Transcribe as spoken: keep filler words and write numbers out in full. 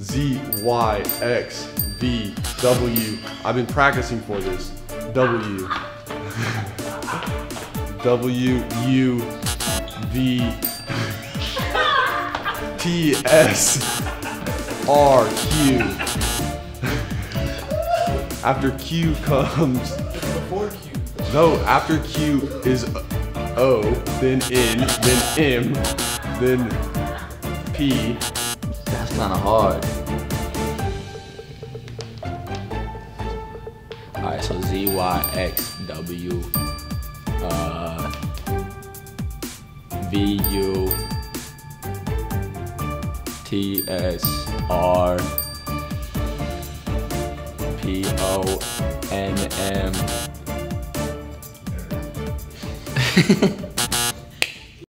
Z, Y, X, V, W. I've been practicing for this. W. W, U, V, T, S, R, Q. After Q comes... Before Q. No, after Q is O, then N, then M, then P. That's kinda hard. Alright, so Z, Y, X, W, uh, V, U, T, S, R, P, O, N, M.